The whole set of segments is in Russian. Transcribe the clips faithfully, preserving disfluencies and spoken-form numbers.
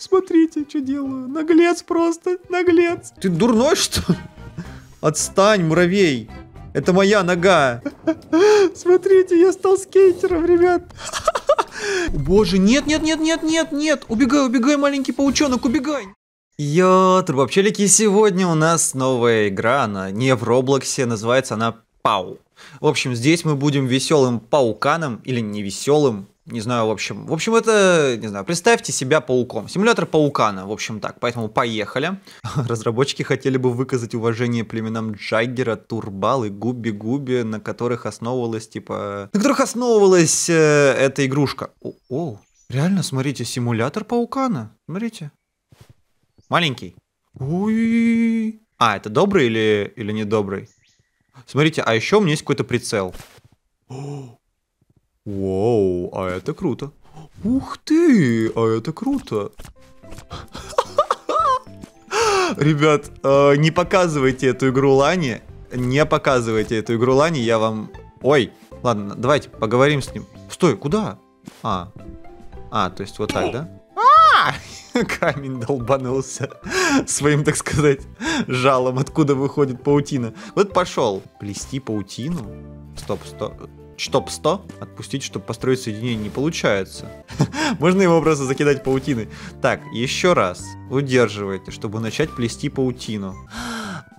Смотрите, что делаю. Наглец просто, наглец. Ты дурной, что ли? Отстань, муравей. Это моя нога. Смотрите, я стал скейтером, ребят. Боже, нет, нет, нет, нет, нет, нет. Убегай, убегай, маленький паучонок, убегай. Йо, трубопчелики, сегодня у нас новая игра. Она не в Роблоксе, называется она Пау. В общем, здесь мы будем веселым пауканом или невеселым. Не знаю, в общем. В общем, это, не знаю, представьте себя пауком. Симулятор паукана, в общем, так. Поэтому поехали. Разработчики хотели бы выказать уважение племенам джаггера, турбал и губи-губи, на которых основывалась, типа... На которых основывалась э, эта игрушка. О, о, реально, смотрите, симулятор паукана. Смотрите. Маленький. Ой. А, это добрый или, или недобрый? Смотрите, а еще у меня есть какой-то прицел. Вау, а это круто. Ух ты, а это круто. Ребят, э, не показывайте эту игру Лане. Не показывайте эту игру Лане, я вам... Ой, ладно, давайте поговорим с ним. Стой, куда? А, а то есть вот так, да? Камень долбанулся своим, так сказать, жалом, откуда выходит паутина. Вот пошел. Плести паутину? Стоп, стоп. Штоп сто. Отпустить, чтобы построить соединение, не получается. Можно его просто закидать паутиной. Так, еще раз. Удерживайте, чтобы начать плести паутину.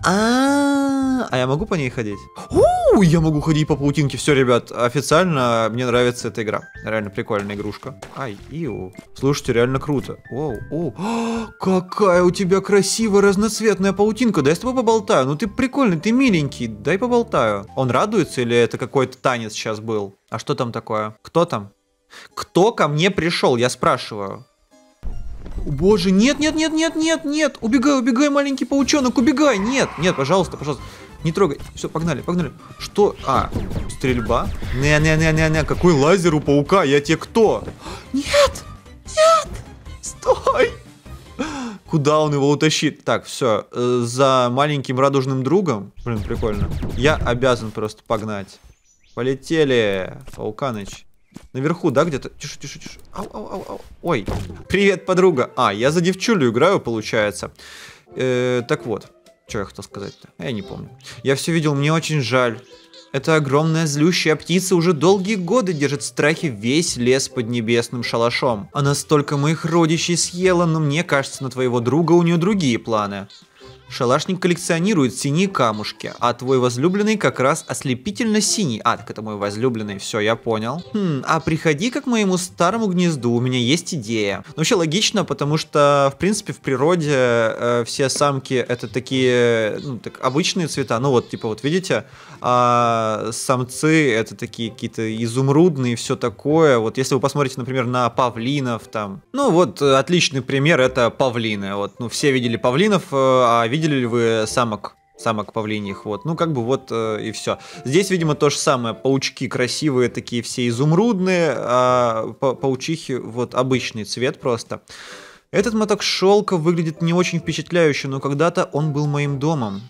А я могу по ней ходить? У, я могу ходить по паутинке. Все, ребят, официально мне нравится эта игра. Реально прикольная игрушка. Ай, иу. Слушайте, реально круто. Оу, оу. Какая у тебя красивая разноцветная паутинка. Дай я с тобой поболтаю. Ну ты прикольный, ты миленький. Дай поболтаю. Он радуется или это какой-то танец сейчас был? А что там такое? Кто там? Кто ко мне пришел, я спрашиваю. Боже, нет, нет, нет, нет, нет, нет. Убегай, убегай, маленький паучонок, убегай. Нет, нет, пожалуйста, пожалуйста. Не трогай. Все, погнали, погнали. Что? А, стрельба. Не-не-не-не-не. Какой лазер у паука? Я тебе кто? Нет! Нет! Стой! Куда он его утащит? Так, все. За маленьким радужным другом. Блин, прикольно. Я обязан просто погнать. Полетели, Пауканыч. Наверху, да, где-то? Тише, тише, тише. Ау, ау, ау, ау. Ой. Привет, подруга. А, я за девчулю играю, получается. Э, так вот. Что я хотел сказать-то? Я не помню. Я все видел, мне очень жаль. Эта огромная злющая птица уже долгие годы держит в страхе весь лес под небесным шалашом. Она столько моих родичей съела, но мне кажется, на твоего друга у нее другие планы. Шалашник коллекционирует синие камушки, а твой возлюбленный как раз ослепительно синий. А, так это мой возлюбленный, все, я понял. Хм, а приходи как к моему старому гнезду, у меня есть идея. Ну, вообще логично, потому что, в принципе, в природе э, все самки это такие, ну, так, обычные цвета. Ну, вот, типа, вот видите, а самцы это такие какие-то изумрудные, все такое. Вот, если вы посмотрите, например, на павлинов там. Ну, вот, отличный пример, это павлины. Вот, ну, все видели павлинов, а видели Видели ли вы самок, самок павлиньих? Вот, ну как бы вот э, и все. Здесь, видимо, то же самое. Паучки красивые, такие все изумрудные, а па паучихи вот обычный цвет просто. Этот моток шелка выглядит не очень впечатляюще, но когда-то он был моим домом.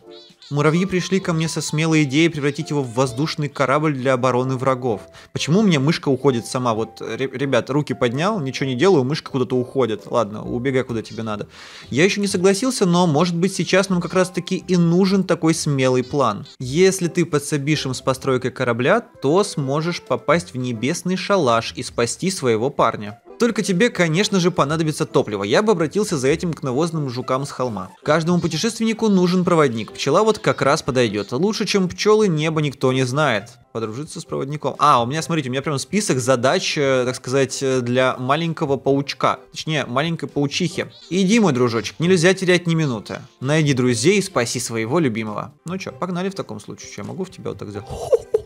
Муравьи пришли ко мне со смелой идеей превратить его в воздушный корабль для обороны врагов. Почему у меня мышка уходит сама? Вот, ребят, руки поднял, ничего не делаю, мышка куда-то уходит. Ладно, убегай, куда тебе надо. Я еще не согласился, но, может быть, сейчас нам как раз-таки и нужен такой смелый план. Если ты подсобишь им с постройкой корабля, то сможешь попасть в небесный шалаш и спасти своего парня. Только тебе, конечно же, понадобится топливо. Я бы обратился за этим к навозным жукам с холма. Каждому путешественнику нужен проводник. Пчела вот как раз подойдет. Лучше, чем пчелы, небо никто не знает. Подружиться с проводником. А, у меня, смотрите, у меня прям список задач, так сказать, для маленького паучка. Точнее, маленькой паучихи. Иди, мой дружочек, нельзя терять ни минуты. Найди друзей и спаси своего любимого. Ну что, погнали в таком случае. Я могу в тебя вот так сделать?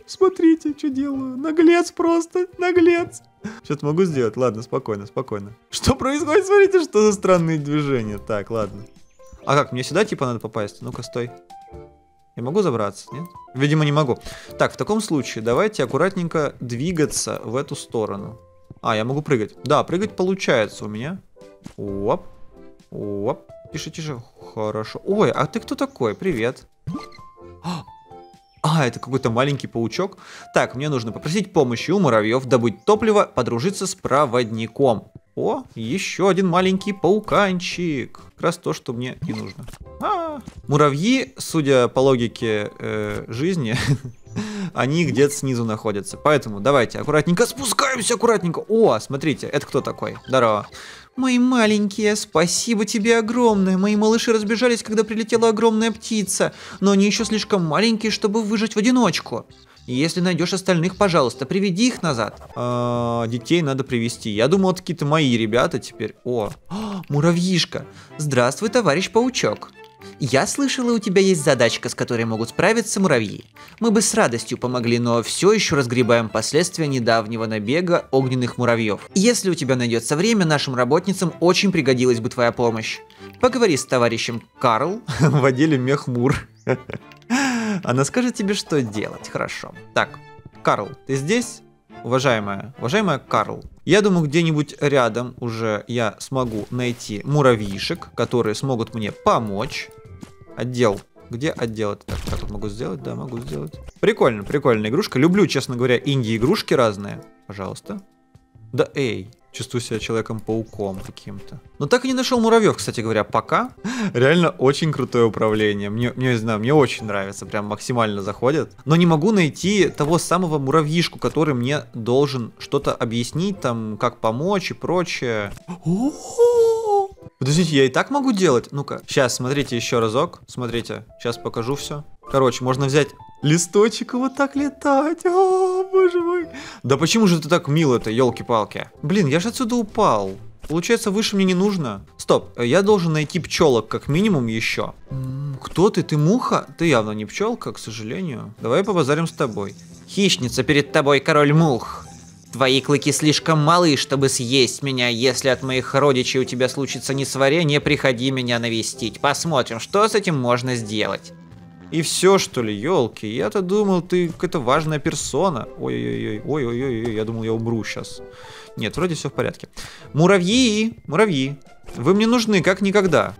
Смотрите, что делаю. Наглец просто, наглец. Что-то могу сделать? Ладно, спокойно, спокойно. Что происходит? Смотрите, что за странные движения. Так, ладно. А как, мне сюда типа надо попасть? Ну-ка, стой. Я могу забраться, нет? Видимо, не могу. Так, в таком случае давайте аккуратненько двигаться в эту сторону. А, я могу прыгать. Да, прыгать получается у меня. Оп, оп. Тише, тише. Хорошо. Ой, а ты кто такой? Привет. А, это какой-то маленький паучок. Так, мне нужно попросить помощи у муравьев, добыть топливо, подружиться с проводником. О, еще один маленький пауканчик. Как раз то, что мне и нужно. А-а-а. Муравьи, судя по логике э, жизни, они где-то снизу находятся. Поэтому давайте аккуратненько спускаемся, аккуратненько. О, смотрите, это кто такой? Здорово. Мои маленькие, спасибо тебе огромное. Мои малыши разбежались, когда прилетела огромная птица. Но они еще слишком маленькие, чтобы выжить в одиночку. Если найдешь остальных, пожалуйста, приведи их назад. А, детей надо привести. Я думал, какие-то мои ребята теперь. О, о, муравьишка. Здравствуй, товарищ паучок. Я слышала, у тебя есть задачка, с которой могут справиться муравьи. Мы бы с радостью помогли, но все еще разгребаем последствия недавнего набега огненных муравьев. Если у тебя найдется время, нашим работницам очень пригодилась бы твоя помощь. Поговори с товарищем Карл в отделе мехмур. Она скажет тебе, что делать. Хорошо. Так, Карл, ты здесь? Уважаемая, уважаемая Карл, я думаю, где-нибудь рядом уже я смогу найти муравьишек, которые смогут мне помочь. Отдел. Где отдел? Это так, так вот могу сделать? Да, могу сделать. Прикольно, прикольная игрушка. Люблю, честно говоря, инди-игрушки разные. Пожалуйста. Да эй. Чувствую себя человеком-пауком каким-то. Но так и не нашел муравьев, кстати говоря, пока. Реально очень крутое управление. Мне, не знаю, мне очень нравится. Прям максимально заходит. Но не могу найти того самого муравьишку, который мне должен что-то объяснить, там, как помочь и прочее. Подождите, я и так могу делать? Ну-ка. Сейчас, смотрите еще разок. Смотрите, сейчас покажу все. Короче, можно взять листочек и вот так летать. О, боже мой. Да почему же это так мило-то, елки-палки? Блин, я же отсюда упал. Получается, выше мне не нужно. Стоп, я должен найти пчелок как минимум еще. Кто ты? Ты муха? Ты явно не пчелка, к сожалению. Давай побазарим с тобой. Хищница, перед тобой король мух. Твои клыки слишком малы, чтобы съесть меня. Если от моих родичей у тебя случится несварение, приходи меня навестить. Посмотрим, что с этим можно сделать. И все, что ли, елки? Я-то думал, ты какая-то важная персона. Ой-ой-ой, ой-ой-ой, я думал, я умру сейчас. Нет, вроде все в порядке. Муравьи, муравьи, вы мне нужны как никогда.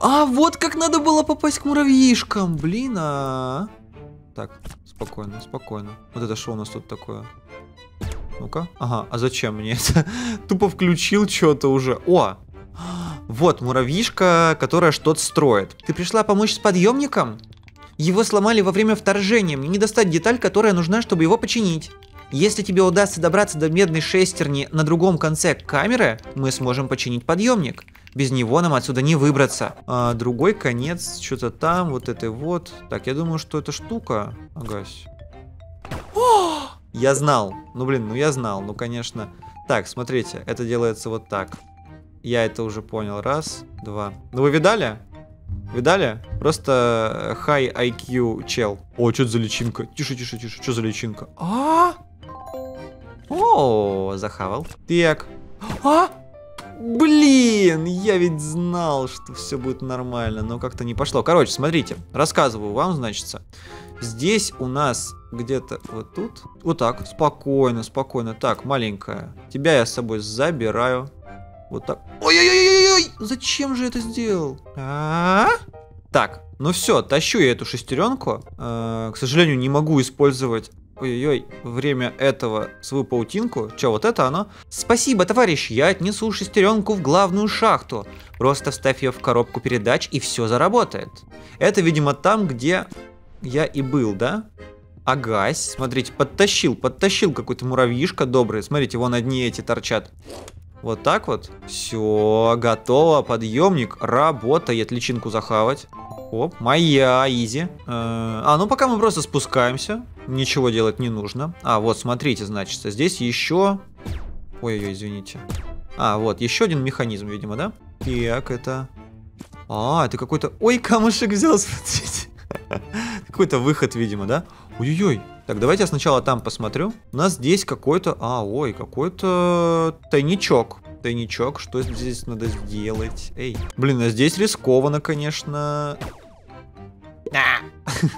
А вот как надо было попасть к муравьишкам, блин. А... Так, спокойно, спокойно. Вот это что у нас тут такое? Ну-ка, ага, а зачем мне это? Тупо включил что-то уже. О, вот муравьишка, которая что-то строит. Ты пришла помочь с подъемником? Его сломали во время вторжения, мне не достать деталь, которая нужна, чтобы его починить. Если тебе удастся добраться до медной шестерни на другом конце камеры, мы сможем починить подъемник. Без него нам отсюда не выбраться. А другой конец, что-то там, вот это вот. Так, я думаю, что это штука. Агась. О! Я знал. Ну, блин, ну я знал, ну, конечно. Так, смотрите, это делается вот так. Я это уже понял. Раз, два. Ну, вы видали? Видали? Просто high ай кью чел. О, что за личинка? Тише, тише, тише. Что за личинка? А? О, захавал. Так. А? Блин, я ведь знал, что все будет нормально, но как-то не пошло. Короче, смотрите, рассказываю вам, значится. Здесь у нас где-то вот тут. Вот так, спокойно, спокойно. Так, маленькая. Тебя я с собой забираю. Вот так. Ой-ой-ой-ой-ой! Зачем же это сделал? А -а -а? Так, ну все, тащу я эту шестеренку. Э -э, к сожалению, не могу использовать. Ой-ой-ой, время этого свою паутинку. Че, вот это оно? Спасибо, товарищ, я отнесу шестеренку в главную шахту. Просто вставь ее в коробку передач, и все заработает. Это, видимо, там, где я и был, да? Агась, смотрите, подтащил, подтащил какой-то муравьишка добрый. Смотрите, вон одни эти торчат. Вот так вот. Все, готово. Подъемник работает. Личинку захавать. Оп, моя, изи. А, ну пока мы просто спускаемся. Ничего делать не нужно. А, вот, смотрите, значит, здесь еще... Ой-ой-ой, извините. А, вот, еще один механизм, видимо, да? Так, это... А, это какой-то... Ой, камушек взял, смотрите. Какой-то выход, видимо, да? Ой-ой-ой. Так, давайте я сначала там посмотрю. У нас здесь какой-то... А, ой, какой-то тайничок. Тайничок, что здесь надо сделать? Эй. Блин, а здесь рискованно, конечно.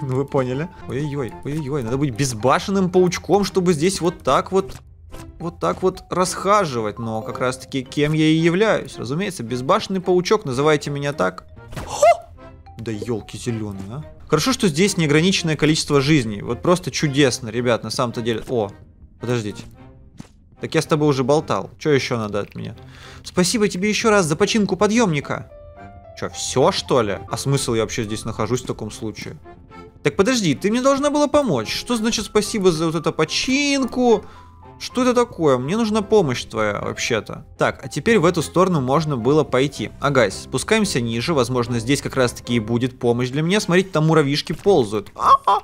Ну вы поняли. Ой-ой-ой, ой-ой-ой. Надо быть безбашенным паучком, чтобы здесь вот так вот... Вот так вот расхаживать. Но как раз-таки кем я и являюсь. Разумеется, безбашенный паучок. Называйте меня так. Да елки зеленые, а. Хорошо, что здесь неограниченное количество жизней. Вот просто чудесно, ребят, на самом-то деле. О, подождите. Так я с тобой уже болтал. Что еще надо от меня? Спасибо тебе еще раз за починку подъемника. Че, все что ли? А смысл я вообще здесь нахожусь в таком случае? Так подожди, ты мне должна была помочь. Что значит спасибо за вот эту починку? Что это такое? Мне нужна помощь твоя, вообще-то. Так, а теперь в эту сторону можно было пойти. Ага, спускаемся ниже. Возможно, здесь как раз-таки и будет помощь для меня. Смотрите, там муравьишки ползают. А-а!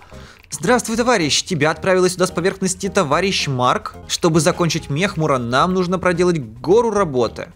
Здравствуй, товарищ. Тебя отправила сюда с поверхности товарищ Марк. Чтобы закончить мехмура, нам нужно проделать гору работы.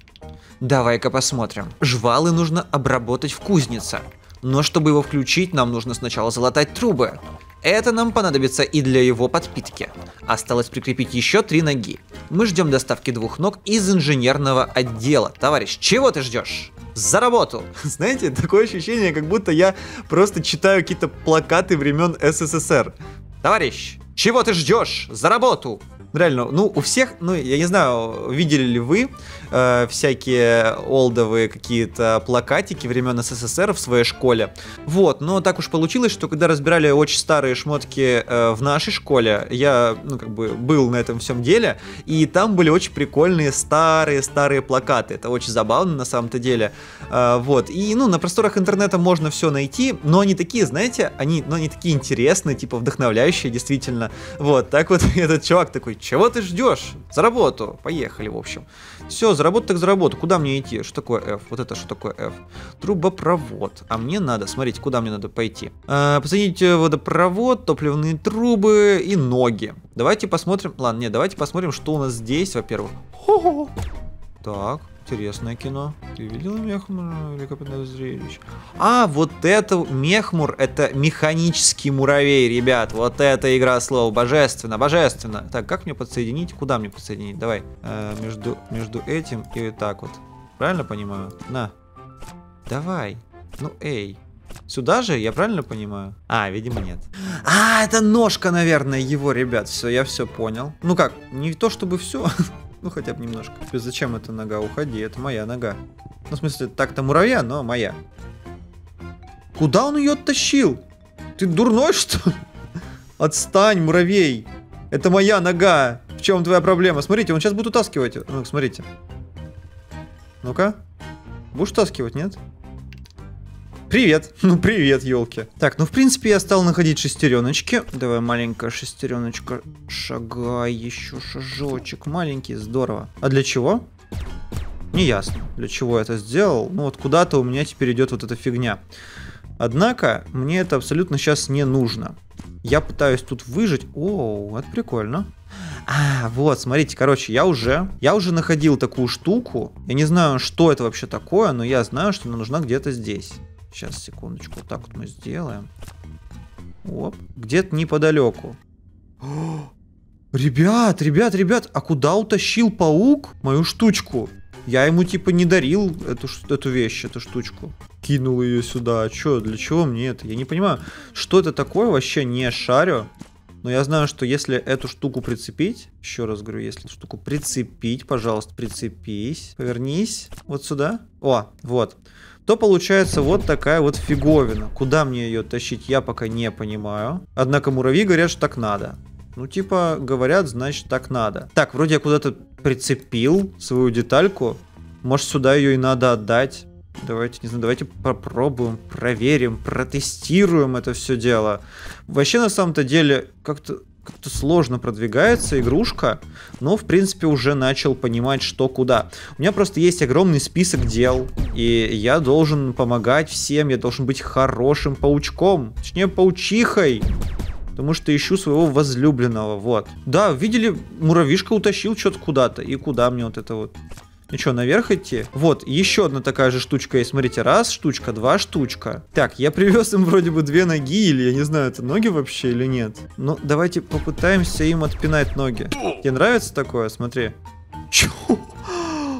Давай-ка посмотрим. Жвалы нужно обработать в кузнице. Но чтобы его включить, нам нужно сначала залатать трубы. Это нам понадобится и для его подпитки. Осталось прикрепить еще три ноги. Мы ждем доставки двух ног из инженерного отдела. Товарищ, чего ты ждешь? За работу! Знаете, такое ощущение, как будто я просто читаю какие-то плакаты времен СССР. Товарищ, чего ты ждешь? За работу! Реально, ну у всех, ну я не знаю, видели ли вы э, всякие олдовые какие-то плакатики времен СССР в своей школе. Вот, но так уж получилось, что когда разбирали очень старые шмотки э, в нашей школе, я, ну как бы, был на этом всем деле, и там были очень прикольные старые-старые плакаты. Это очень забавно на самом-то деле. Э, вот, и ну на просторах интернета можно все найти, но они такие, знаете, они, ну, они такие интересные, типа вдохновляющие, действительно. Вот, так вот этот чувак такой: чего ты ждешь? За работу. Поехали, в общем. Все, за работу так за работу. Куда мне идти? Что такое F? Вот это что такое F? Трубопровод. А мне надо, смотрите, куда мне надо пойти. А, посадите водопровод, топливные трубы и ноги. Давайте посмотрим. Ладно, нет, давайте посмотрим, что у нас здесь, во-первых. Хо-хо. Так, интересное кино. Ты видел мехмура? Великолепное зрелище. А, вот это мехмур, это механический муравей, ребят. Вот это игра слов. Божественно, божественно. Так, как мне подсоединить? Куда мне подсоединить? Давай. Э, между, между этим и так вот. Правильно понимаю? На. Давай. Ну, эй. Сюда же, я правильно понимаю? А, видимо, нет. А, это ножка, наверное, его, ребят. Все, я все понял. Ну как, не то чтобы все... Ну, хотя бы немножко. Тебе зачем эта нога? Уходи, это моя нога. Ну, в смысле, так-то муравья, но моя. Куда он ее оттащил? Ты дурной, что ли? Отстань, муравей. Это моя нога. В чем твоя проблема? Смотрите, он сейчас будет утаскивать. Ну, смотрите. Ну-ка. Будешь утаскивать, нет? Привет. Ну, привет, елки. Так, ну, в принципе, я стал находить шестереночки. Давай, маленькая шестереночка. Шагай, еще шажочек. Маленький, здорово. А для чего? Не ясно, для чего я это сделал. Ну, вот куда-то у меня теперь идет вот эта фигня. Однако, мне это абсолютно сейчас не нужно. Я пытаюсь тут выжить. О, это прикольно. А, вот, смотрите, короче, я уже, я уже находил такую штуку. Я не знаю, что это вообще такое, но я знаю, что она нужна где-то здесь. Сейчас, секундочку, вот так вот мы сделаем. Оп, где-то неподалеку. О, ребят, ребят, ребят, а куда утащил паук мою штучку? Я ему, типа, не дарил эту, эту вещь, эту штучку. Кинул ее сюда. А что, для чего мне это? Я не понимаю, что это такое, вообще не шарю. Но я знаю, что если эту штуку прицепить... Еще раз говорю, если эту штуку прицепить, пожалуйста, прицепись. Повернись вот сюда. О, вот. То получается вот такая вот фиговина. Куда мне ее тащить, я пока не понимаю. Однако муравьи говорят, что так надо. Ну, типа, говорят, значит, так надо. Так, вроде я куда-то прицепил свою детальку. Может, сюда ее и надо отдать. Давайте, не знаю, давайте попробуем, проверим, протестируем это все дело. Вообще, на самом-то деле, как-то... Как-то сложно продвигается игрушка, но в принципе уже начал понимать, что куда. У меня просто есть огромный список дел, и я должен помогать всем, я должен быть хорошим паучком, точнее паучихой, потому что ищу своего возлюбленного, вот. Да, видели, муравьишка утащил что-то куда-то, и куда мне вот это вот... Ну что, наверх идти? Вот, еще одна такая же штучка есть. Смотрите, раз штучка, два штучка. Так, я привез им вроде бы две ноги, или я не знаю, это ноги вообще или нет. Ну, давайте попытаемся им отпинать ноги. Тебе нравится такое? Смотри. Че?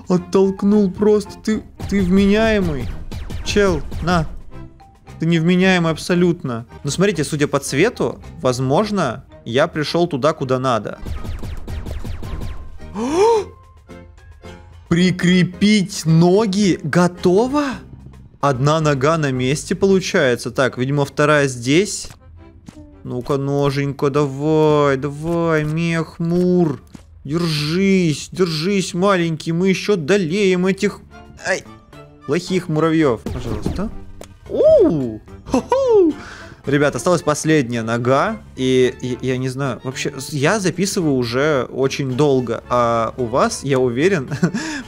Оттолкнул просто. Ты, ты вменяемый. Чел, на. Ты невменяемый абсолютно. Ну, смотрите, судя по цвету, возможно, я пришел туда, куда надо. Прикрепить ноги готово? Одна нога на месте получается. Так, видимо, вторая здесь. Ну-ка, ноженька, давай, давай, мехмур. Держись, держись, маленький, мы еще долеем этих... Ай, плохих муравьев. Пожалуйста. Оу! Хо-хоу! Ребят, осталась последняя нога, и, и я не знаю, вообще, я записываю уже очень долго, а у вас, я уверен,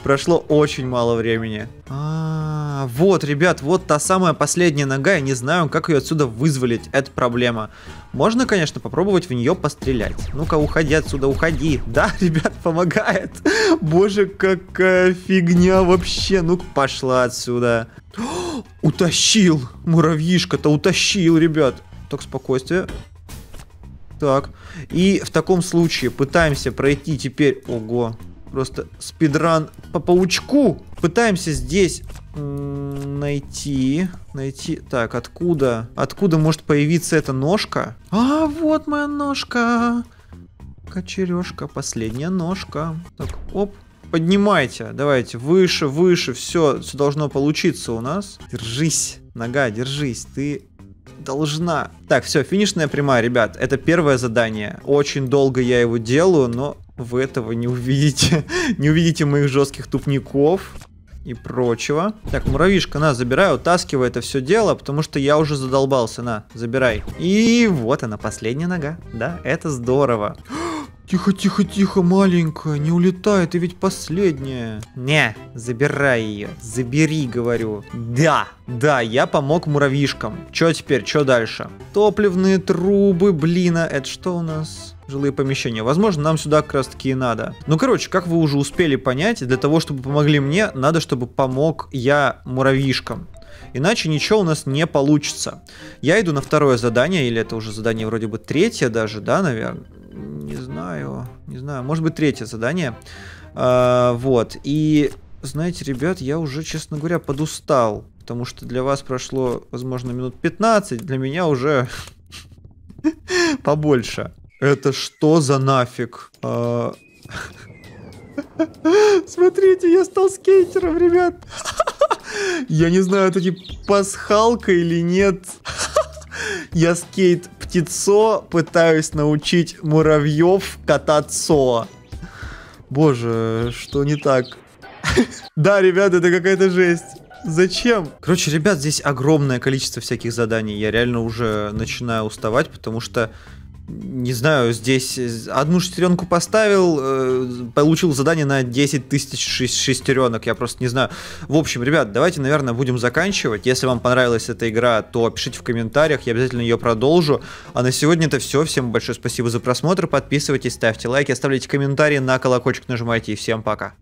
прошло очень мало времени. А, вот, ребят, вот та самая последняя нога, я не знаю, как ее отсюда вызволить, это проблема. Можно, конечно, попробовать в нее пострелять. Ну-ка, уходи отсюда, уходи. Да, ребят, помогает. Боже, какая фигня вообще, ну-ка, пошла отсюда. Утащил. Муравьишка-то утащил, ребят. Так, спокойствие. Так. И в таком случае пытаемся пройти теперь... Ого. Просто спидран по паучку. Пытаемся здесь найти... Найти... Так, откуда? Откуда может появиться эта ножка? А, вот моя ножка. Кочережка. Последняя ножка. Так, оп. Поднимайте, давайте, выше, выше, все, все должно получиться у нас. Держись, нога, держись, ты должна. Так, все, финишная прямая, ребят, это первое задание. Очень долго я его делаю, но вы этого не увидите. Не увидите моих жестких тупников и прочего. Так, муравьишка, на, забирай, утаскивай это все дело, потому что я уже задолбался, на, забирай. И вот она, последняя нога, да, это здорово. Тихо, тихо, тихо, маленькая, не улетай, ты ведь последняя. Не, забирай ее, забери, говорю. Да, да, я помог муравьишкам. Че теперь, че дальше? Топливные трубы, блин, а это что у нас? Жилые помещения. Возможно, нам сюда как раз таки и надо. Ну, короче, как вы уже успели понять, для того, чтобы помогли мне, надо, чтобы помог я муравьишкам. Иначе ничего у нас не получится. Я иду на второе задание, или это уже задание вроде бы третье даже, да, наверное? Не знаю, не знаю, может быть, третье задание. А, вот, и, знаете, ребят, я уже, честно говоря, подустал, потому что для вас прошло, возможно, минут пятнадцать, для меня уже побольше. Это что за нафиг? Смотрите, я стал скейтером, ребят. Я не знаю, это типа пасхалка или нет. Я скейт-птицо пытаюсь научить муравьев кататься. Боже, что не так? Да, ребята, это какая-то жесть. Зачем? Короче, ребят, здесь огромное количество всяких заданий. Я реально уже начинаю уставать, потому что... Не знаю, здесь одну шестеренку поставил, получил задание на десять тысяч шестеренок, я просто не знаю. В общем, ребят, давайте, наверное, будем заканчивать. Если вам понравилась эта игра, то пишите в комментариях, я обязательно ее продолжу. А на сегодня это все, всем большое спасибо за просмотр, подписывайтесь, ставьте лайки, оставляйте комментарии, на колокольчик нажимайте и всем пока.